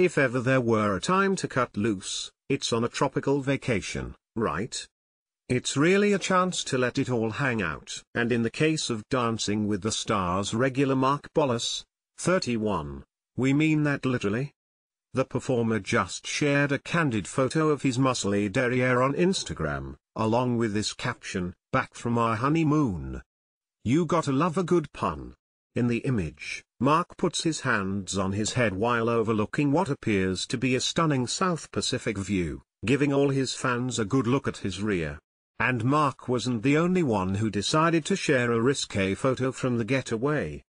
If ever there were a time to cut loose, it's on a tropical vacation, right? It's really a chance to let it all hang out. And in the case of Dancing with the Stars regular Mark Ballas, 31, we mean that literally. The performer just shared a candid photo of his muscly derriere on Instagram, along with this caption, "Back from our honeymoon." You gotta love a good pun. In the image, Mark puts his hands on his head while overlooking what appears to be a stunning South Pacific view, giving all his fans a good look at his rear. And Mark wasn't the only one who decided to share a risque photo from the getaway.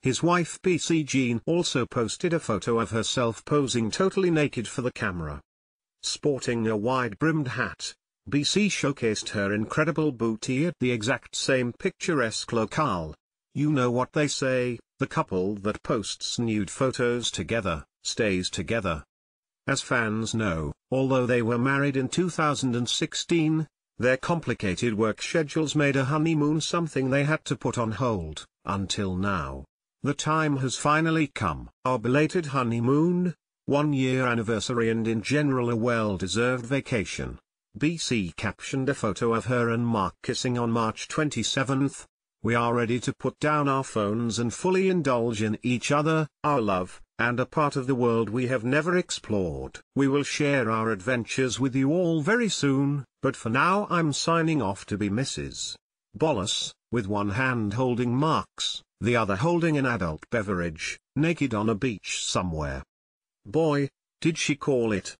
His wife BC Jean also posted a photo of herself posing totally naked for the camera. Sporting a wide-brimmed hat, BC showcased her incredible booty at the exact same picturesque locale. You know what they say, the couple that posts nude photos together, stays together. As fans know, although they were married in 2016, their complicated work schedules made a honeymoon something they had to put on hold, until now. The time has finally come. Our belated honeymoon, one-year anniversary and in general a well-deserved vacation. BC captioned a photo of her and Mark kissing on March 27th. We are ready to put down our phones and fully indulge in each other, our love, and a part of the world we have never explored. We will share our adventures with you all very soon, but for now I'm signing off to be Mrs. Ballas, with one hand holding Mark's, the other holding an adult beverage, naked on a beach somewhere. Boy, did she call it.